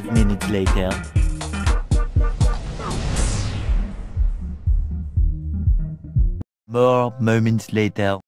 5 minutes later. More moments later.